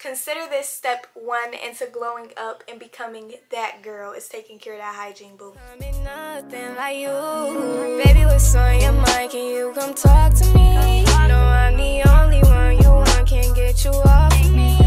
Consider this step one into glowing up and becoming that girl, is taking care of that hygiene, boo. Nothing like you. Baby, what's on your mind? Can you come talk to me? No, I'm the only one you want, can't get you off me.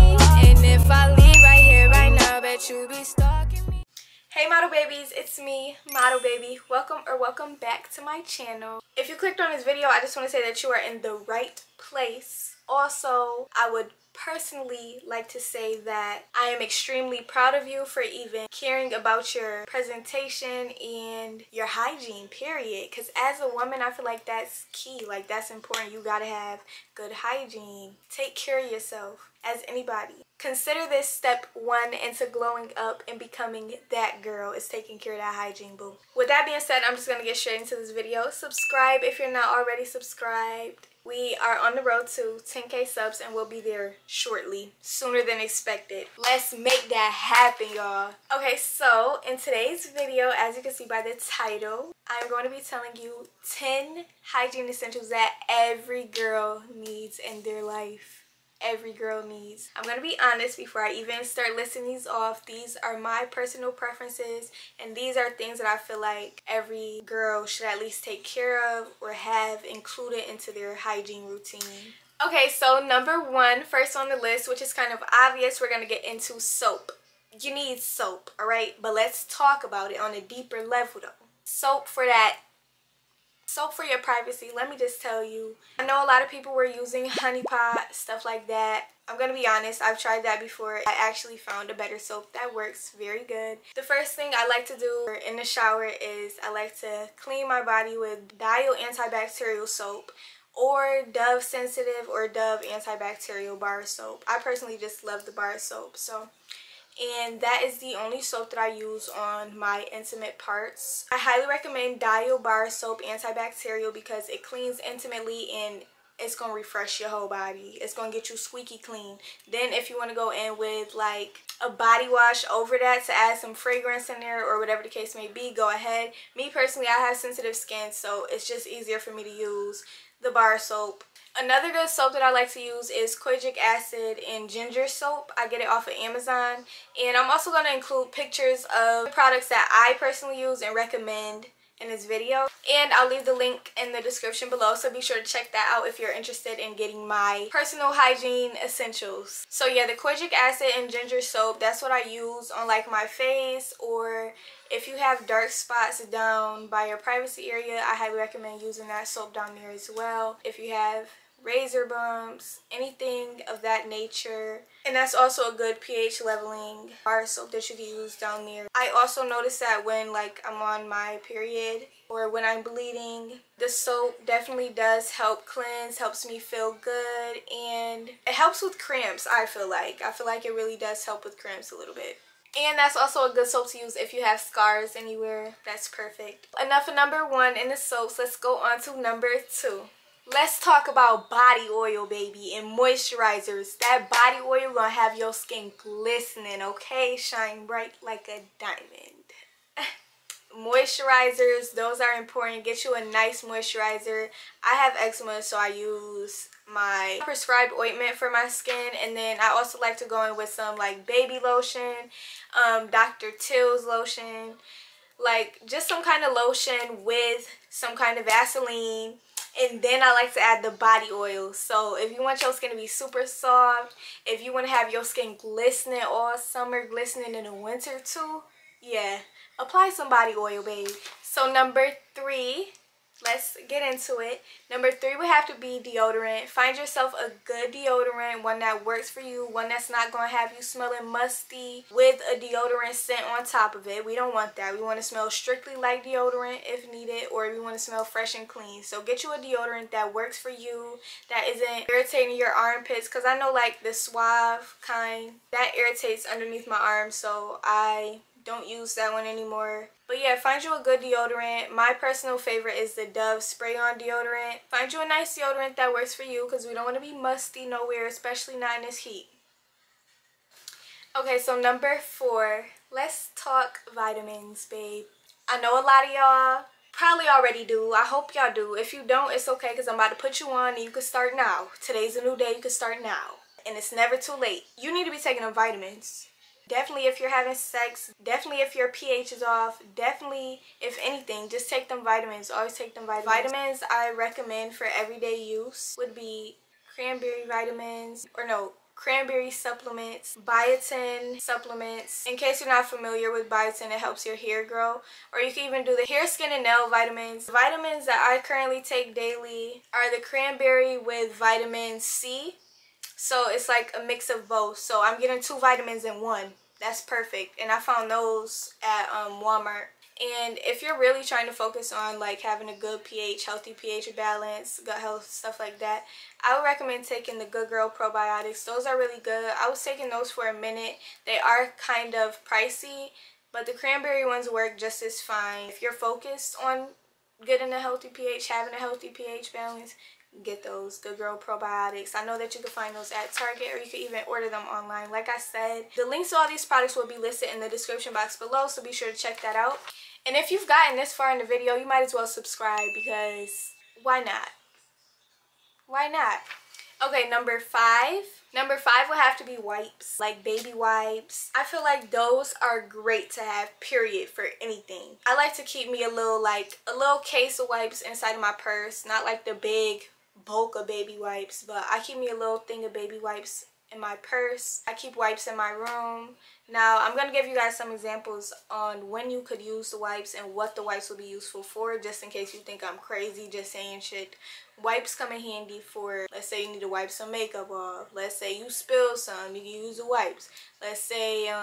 And if I leave right here, right now, bet you be stalking me. Hey model babies, it's me, model baby. Welcome back to my channel. If you clicked on this video, I just want to say that you are in the right place. Also, I would personally like to say that I am extremely proud of you for even caring about your presentation and your hygiene, period, because as a woman I feel like that's key, like that's important. You gotta have good hygiene, take care of yourself. As anybody, consider this step one into glowing up and becoming that girl, is taking care of that hygiene, boo. With that being said, I'm just gonna get straight into this video. Subscribe if you're not already subscribed. We are on the road to 10K subs and we'll be there shortly, sooner than expected. Let's make that happen, y'all. Okay, so in today's video, as you can see by the title, I'm going to be telling you 10 hygiene essentials that every girl needs in their life. Every girl needs. I'm gonna be honest, before I even start listing these off, these are my personal preferences and these are things that I feel like every girl should at least take care of or have included into their hygiene routine. Okay, so number one, first on the list, which is kind of obvious, we're gonna get into soap. You need soap, all right? But let's talk about it on a deeper level though. Soap for that. Soap for your privacy, let me just tell you. I know a lot of people were using Honey Pot, stuff like that. I'm gonna be honest, I've tried that before. I actually found a better soap that works very good. The first thing I like to do in the shower is I like to clean my body with Dial antibacterial soap or Dove sensitive or Dove antibacterial bar soap. I personally just love the bar soap, so. And that is the only soap that I use on my intimate parts. I highly recommend Dial bar soap antibacterial because it cleans intimately and it's gonna refresh your whole body. It's gonna get you squeaky clean. Then if you want to go in with like a body wash over that to add some fragrance in there or whatever the case may be, go ahead. Me personally, I have sensitive skin, so it's just easier for me to use the bar soap. Another good soap that I like to use is Kojic Acid and Ginger Soap. I get it off of Amazon. And I'm also going to include pictures of products that I personally use and recommend in this video. And I'll leave the link in the description below, so be sure to check that out if you're interested in getting my personal hygiene essentials. So yeah, the Kojic Acid and Ginger Soap, that's what I use on like my face, or if you have dark spots down by your privacy area, I highly recommend using that soap down there as well. If you have razor bumps, anything of that nature. And that's also a good pH leveling bar soap that you can use down there. I also noticed that when like I'm on my period or when I'm bleeding, the soap definitely does help cleanse, helps me feel good, and it helps with cramps, I feel like. I feel like it really does help with cramps a little bit. And that's also a good soap to use if you have scars anywhere. That's perfect. Enough of number one in the soaps. Let's go on to number two. Let's talk about body oil, baby, and moisturizers. That body oil gonna have your skin glistening, okay? Shine bright like a diamond. Moisturizers, those are important. Get you a nice moisturizer. I have eczema, so I use my prescribed ointment for my skin, and then I also like to go in with some like baby lotion, Dr. Till's lotion, like just some kind of lotion with some kind of Vaseline. And then I like to add the body oil. So if you want your skin to be super soft, if you want to have your skin glistening all summer, glistening in the winter too, yeah, apply some body oil, babe. So number three, let's get into it. Number three would have to be deodorant. Find yourself a good deodorant, one that works for you, one that's not going to have you smelling musty with a deodorant scent on top of it. We don't want that. We want to smell strictly like deodorant if needed, or we want to smell fresh and clean. So get you a deodorant that works for you, that isn't irritating your armpits, because I know like the Suave kind, that irritates underneath my arms, so I don't use that one anymore. But yeah, find you a good deodorant. My personal favorite is the Dove spray-on deodorant. Find you a nice deodorant that works for you, because we don't want to be musty nowhere, especially not in this heat. Okay, so number four, let's talk vitamins, babe. I know a lot of y'all probably already do. I hope y'all do. If you don't, it's okay, because I'm about to put you on and you can start now. Today's a new day, you can start now. and it's never too late. You need to be taking them vitamins. Definitely if you're having sex, definitely if your pH is off, definitely if anything, just take them vitamins. Always take them vitamins. Vitamins I recommend for everyday use would be cranberry vitamins, or no, cranberry supplements, biotin supplements. In case you're not familiar with biotin, it helps your hair grow. Or you can even do the hair, skin, and nail vitamins. The vitamins that I currently take daily are the cranberry with vitamin C. So it's like a mix of both. So I'm getting 2 vitamins in one. That's perfect. And I found those at Walmart. And if you're really trying to focus on like having a good pH, healthy pH balance, gut health, stuff like that, I would recommend taking the Good Girl probiotics. Those are really good. I was taking those for a minute. They are kind of pricey, but the cranberry ones work just as fine. If you're focused on getting a healthy pH, having a healthy pH balance, get those Good Girl probiotics. I know that you can find those at Target, or you can even order them online. Like I said, the links to all these products will be listed in the description box below, so be sure to check that out. And if you've gotten this far in the video, you might as well subscribe, because why not? Why not? Okay, number 5. Number 5 would have to be wipes, like baby wipes. I feel like those are great to have, period, for anything. I like to keep me a little case of wipes inside of my purse, not like the big bulk of baby wipes, but I keep me a little thing of baby wipes in my purse. I keep wipes in my room. Now I'm gonna give you guys some examples on when you could use the wipes and what the wipes will be useful for, just in case you think I'm crazy just saying shit. Wipes come in handy for, let's say you need to wipe some makeup off, let's say you spill some, you can use the wipes. Let's say you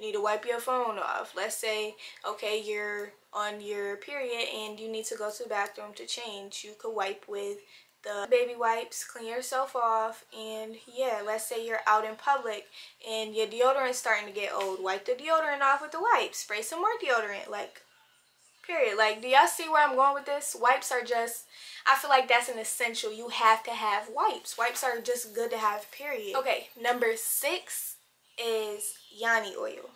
need to wipe your phone off. Let's say, okay, you're on your period and you need to go to the bathroom to change. You could wipe with the baby wipes, clean yourself off. And yeah, let's say you're out in public and your deodorant's starting to get old, wipe the deodorant off with the wipes, spray some more deodorant, like, period. Like, do y'all see where I'm going with this? Wipes are just, I feel like that's an essential. You have to have wipes. Wipes are just good to have, period. Okay, number 6 is Yoni oil.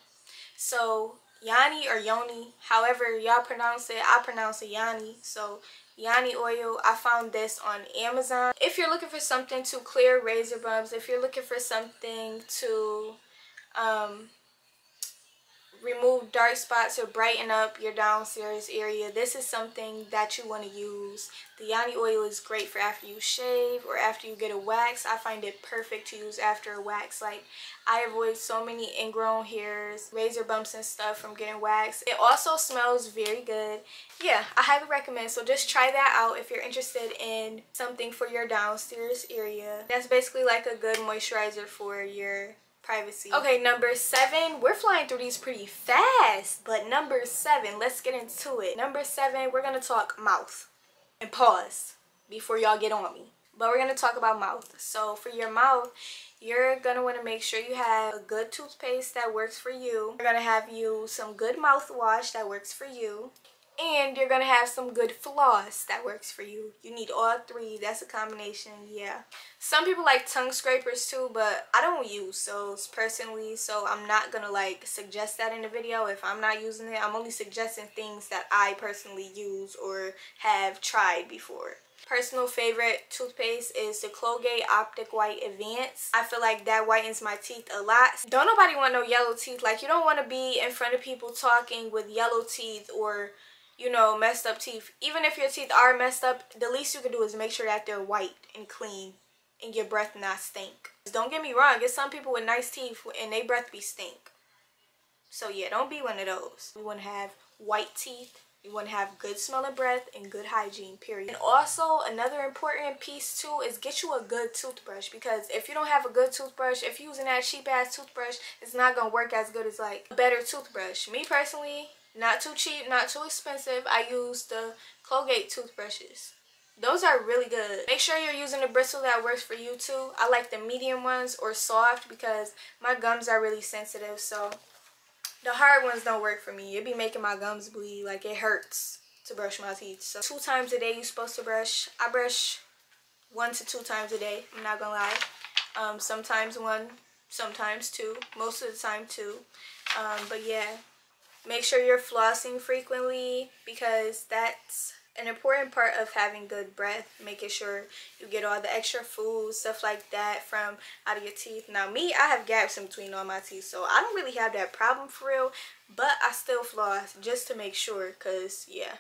So Yoni or Yoni, however y'all pronounce it, I pronounce it Yoni. So Yoni oil, I found this on Amazon. If you're looking for something to clear razor bumps, if you're looking for something to remove dark spots or brighten up your downstairs area, this is something that you want to use. The Yoni oil is great for after you shave or after you get a wax. I find it perfect to use after a wax. Like, I avoid so many ingrown hairs, razor bumps and stuff from getting waxed. It also smells very good. Yeah, I highly recommend. So just try that out if you're interested in something for your downstairs area. That's basically like a good moisturizer for your privacy. Okay, number 7. We're flying through these pretty fast, but number 7, let's get into it. Number 7, we're gonna talk mouth. And pause before y'all get on me. But we're gonna talk about mouth. So for your mouth, you're gonna wanna make sure you have a good toothpaste that works for you. You're gonna have you some good mouthwash that works for you. And you're gonna have some good floss that works for you. You need all 3. That's a combination, yeah. Some people like tongue scrapers too, but I don't use those personally, so I'm not gonna like suggest that in the video if I'm not using it. I'm only suggesting things that I personally use or have tried before. Personal favorite toothpaste is the Colgate Optic White Advanced. I feel like that whitens my teeth a lot. Don't nobody want no yellow teeth. Like, you don't want to be in front of people talking with yellow teeth or, you know, messed up teeth. Even if your teeth are messed up, the least you can do is make sure that they're white and clean and your breath not stink. Don't get me wrong, there's some people with nice teeth and their breath be stink. So yeah, don't be one of those. We want to have white teeth. You want to have good smelling breath and good hygiene, period. And also, another important piece too is get you a good toothbrush, because if you don't have a good toothbrush, if you're using that cheap ass toothbrush, it's not going to work as good as like a better toothbrush. Me personally, not too cheap, not too expensive, I use the Colgate toothbrushes. Those are really good. Make sure you're using a bristle that works for you too. I like the medium ones or soft because my gums are really sensitive, so the hard ones don't work for me. It be making my gums bleed. Like, it hurts to brush my teeth. So 2 times a day you're supposed to brush. I brush 1 to 2 times a day. I'm not gonna lie. Sometimes 1, sometimes 2. Most of the time 2. But yeah, make sure you're flossing frequently because that's an important part of having good breath, making sure you get all the extra food, stuff like that, from out of your teeth. Now me, I have gaps in between all my teeth, so I don't really have that problem for real, but I still floss just to make sure, because yeah,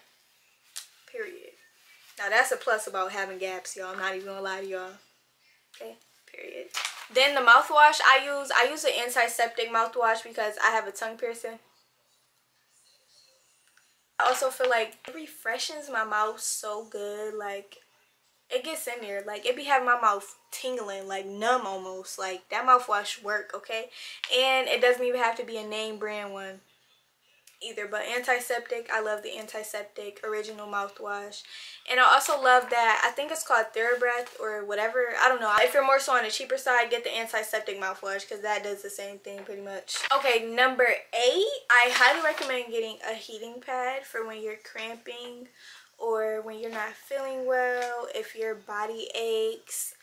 period. Now that's a plus about having gaps, y'all. I'm not even gonna lie to y'all. Okay, period. Then the mouthwash I use an antiseptic mouthwash because I have a tongue piercing. I also feel like it refreshes my mouth so good. Like, it gets in there, like it be having my mouth tingling, like numb almost. Like, that mouthwash work, okay? And it doesn't even have to be a name brand one either, but antiseptic, I love the antiseptic original mouthwash. And I also love that, I think it's called Third Breath or whatever, I don't know. If you're more so on the cheaper side, get the antiseptic mouthwash, because that does the same thing pretty much. Okay, number 8, I highly recommend getting a heating pad for when you're cramping or when you're not feeling well, if your body aches,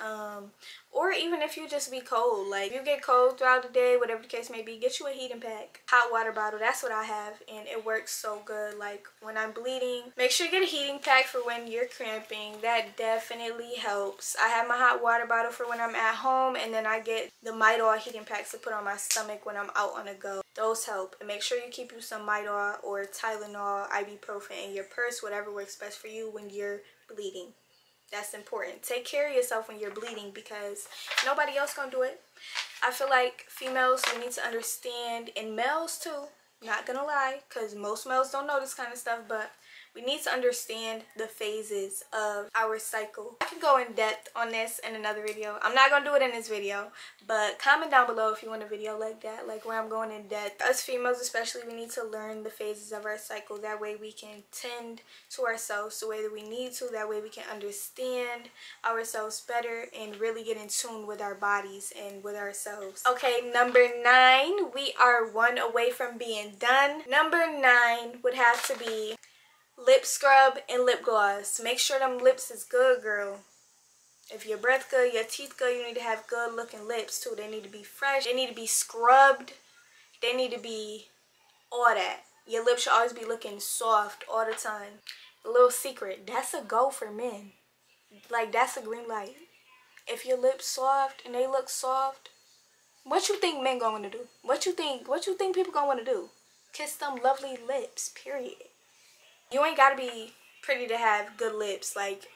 or even if you just be cold. Like, if you get cold throughout the day, whatever the case may be, get you a heating pack. Hot water bottle, that's what I have, and it works so good. Like, when I'm bleeding, make sure you get a heating pack for when you're cramping. That definitely helps. I have my hot water bottle for when I'm at home, and then I get the Midol heating packs to put on my stomach when I'm out on a go. Those help. And make sure you keep you some Midol or Tylenol, ibuprofen in your purse, whatever works best for you when you're bleeding. That's important. Take care of yourself when you're bleeding, because nobody else gonna do it. I feel like females, we need to understand, and males too, not gonna lie, because most males don't know this kind of stuff, but we need to understand the phases of our cycle. I could go in depth on this in another video. I'm not gonna do it in this video, but comment down below if you want a video like that, like where I'm going in depth. Us females especially, we need to learn the phases of our cycle. That way we can tend to ourselves the way that we need to. That way we can understand ourselves better and really get in tune with our bodies and with ourselves. Okay, number 9, we are one away from being done. Number 9 would have to be lip scrub and lip gloss. Make sure them lips is good, girl. If your breath good, your teeth good, you need to have good looking lips too. They need to be fresh. They need to be scrubbed. They need to be all that. Your lips should always be looking soft all the time. A little secret, that's a go for men. Like, that's a green light. If your lips soft and they look soft, what you think men gonna want to do? What you think people gonna want to do? Kiss them lovely lips, period. You ain't gotta be pretty to have good lips. Like,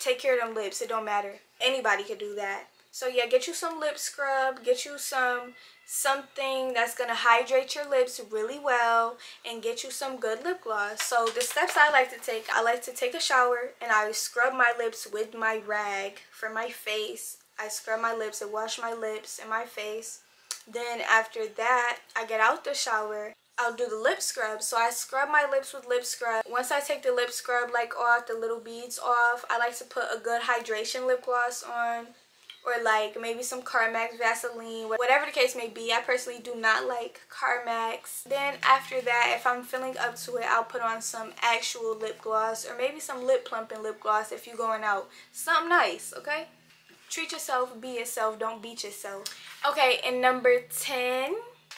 take care of them lips. It don't matter. Anybody could do that. So yeah, get you some lip scrub. Get you something that's gonna hydrate your lips really well, and get you some good lip gloss. So the steps I like to take a shower, and I scrub my lips with my rag for my face. I scrub my lips and wash my lips and my face. Then after that, I get out the shower. I'll do the lip scrub. So I scrub my lips with lip scrub. Once I take the lip scrub off, the little beads off, I like to put a good hydration lip gloss on, or like maybe some Carmex, Vaseline, whatever the case may be. I personally do not like Carmex. Then after that, if I'm feeling up to it, I'll put on some actual lip gloss, or maybe some lip plumping lip gloss if you're going out. Something nice, okay? Treat yourself, be yourself, don't beat yourself. Okay, and number 10.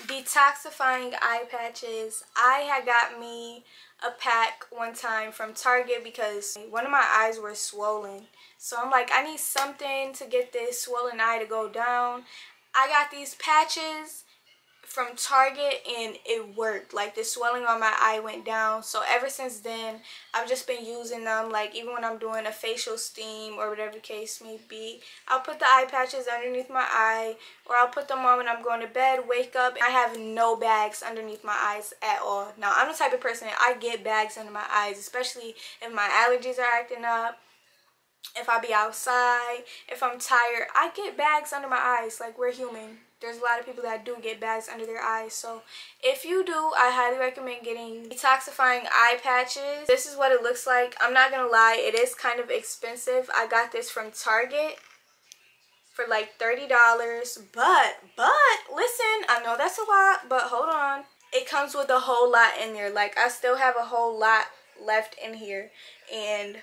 Detoxifying eye patches. I had got me a pack one time from Target because one of my eyes were swollen, so I'm like, I need something to get this swollen eye to go down. I got these patches from Target and it worked. Like, the swelling on my eye went down. So ever since then, I've just been using them. Like, even when I'm doing a facial steam or whatever the case may be, I'll put the eye patches underneath my eye, or I'll put them on when I'm going to bed, wake up, and I have no bags underneath my eyes at all. Now, I'm the type of person that I get bags under my eyes, especially if my allergies are acting up, if I be outside, if I'm tired. I get bags under my eyes. Like, we're human. There's a lot of people that do get bags under their eyes. So if you do, I highly recommend getting detoxifying eye patches. This is what it looks like. I'm not gonna lie, it is kind of expensive. I got this from Target for like $30, but listen, I know that's a lot, but hold on. It comes with a whole lot in there. Like, I still have a whole lot left in here, and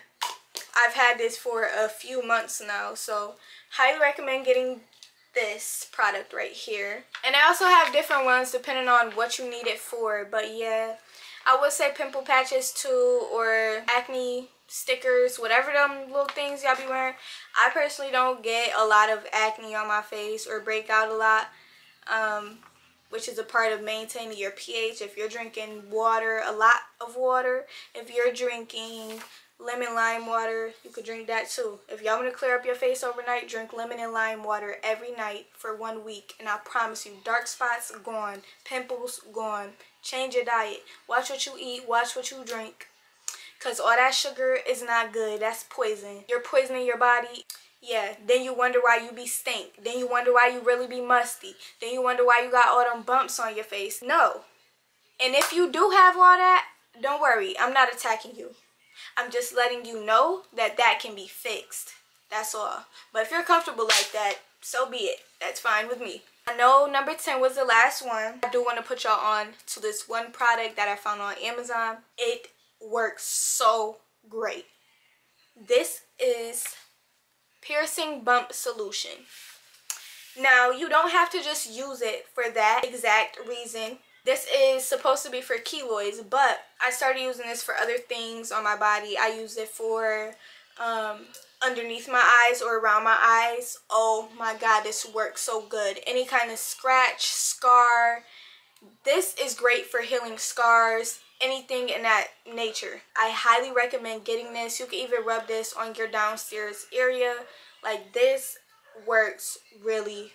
I've had this for a few months now. So highly recommend getting this product right here. And I also have different ones depending on what you need it for. But yeah, I would say pimple patches too, or acne stickers, whatever them little things y'all be wearing. I personally don't get a lot of acne on my face or break out a lot, which is a part of maintaining your pH. If you're drinking water, a lot of water, if you're drinking lemon lime water, you could drink that too. If y'all want to clear up your face overnight, drink lemon and lime water every night for 1 week, and I promise you, dark spots gone, pimples gone. Change your diet, watch what you eat, watch what you drink, because all that sugar is not good. That's poison. You're poisoning your body. Yeah, then you wonder why you be stink. Then you wonder why you really be musty. Then you wonder why you got all them bumps on your face. No. And if you do have all that, don't worry. I'm not attacking you. I'm just letting you know that that can be fixed. That's all. But if you're comfortable like that, so be it. That's fine with me. I know number 10 was the last one. I do want to put y'all on to this one product that I found on Amazon. It works so great. This is Piercing Bump Solution. Now, you don't have to just use it for that exact reason. This is supposed to be for keloids, but I started using this for other things on my body. I use it for underneath my eyes or around my eyes. Oh my god, this works so good. Any kind of scratch, scar. This is great for healing scars, anything in that nature. I highly recommend getting this. You can even rub this on your downstairs area. Like, this works really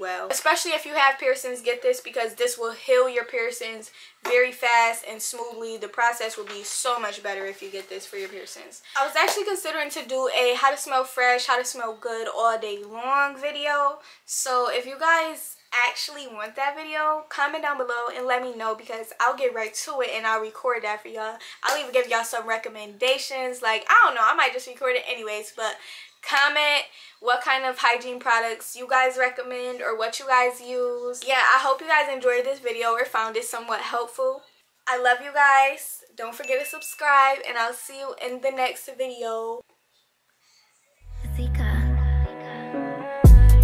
well, especially if you have piercings. Get this because this will heal your piercings very fast and smoothly. The process will be so much better if you get this for your piercings. I was actually considering to do a how to smell fresh, how to smell good all day long video, so if you guys actually want that video, comment down below and let me know, because I'll get right to it and I'll record that for y'all. I'll even give y'all some recommendations. Like, I don't know, I might just record it anyways, but comment what kind of hygiene products you guys recommend or what you guys use. Yeah, I hope you guys enjoyed this video or found it somewhat helpful. I love you guys. Don't forget to subscribe, and I'll see you in the next video.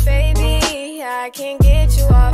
Baby, I can't get you off.